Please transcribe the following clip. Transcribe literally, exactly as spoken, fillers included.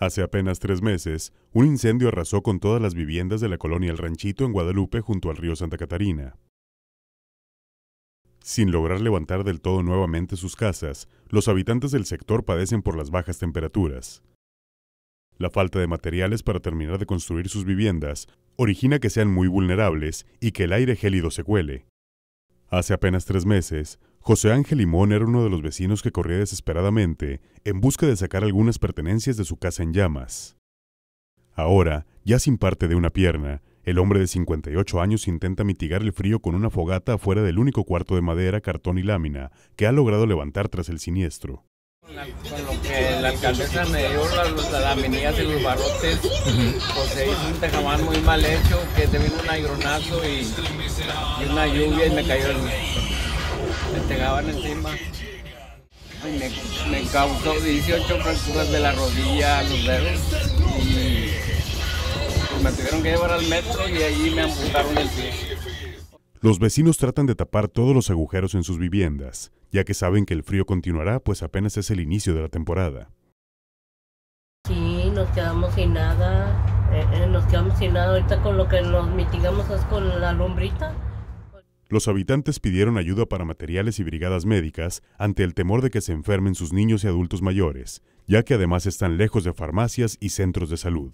Hace apenas tres meses, un incendio arrasó con todas las viviendas de la colonia El Ranchito en Guadalupe junto al río Santa Catarina. Sin lograr levantar del todo nuevamente sus casas, los habitantes del sector padecen por las bajas temperaturas. La falta de materiales para terminar de construir sus viviendas origina que sean muy vulnerables y que el aire gélido se cuele. Hace apenas tres meses, José Ángel Limón era uno de los vecinos que corría desesperadamente en busca de sacar algunas pertenencias de su casa en llamas. Ahora, ya sin parte de una pierna, el hombre de cincuenta y ocho años intenta mitigar el frío con una fogata afuera del único cuarto de madera, cartón y lámina que ha logrado levantar tras el siniestro. Con, la, con lo que la alcaldesa me dio las laminillas y los barrotes, pues se hizo un tejabán muy mal hecho, que se vino un aironazo y, y una lluvia y me cayó el, el tejabán encima. Y me, me causó dieciocho fracturas de la rodilla a los dedos y pues me tuvieron que llevar al metro y allí me amputaron el pie. Los vecinos tratan de tapar todos los agujeros en sus viviendas, ya que saben que el frío continuará, pues apenas es el inicio de la temporada. Sí, nos quedamos sin nada, eh, eh, nos quedamos sin nada, ahorita con lo que nos mitigamos es con la lumbrita. Los habitantes pidieron ayuda para materiales y brigadas médicas ante el temor de que se enfermen sus niños y adultos mayores, ya que además están lejos de farmacias y centros de salud.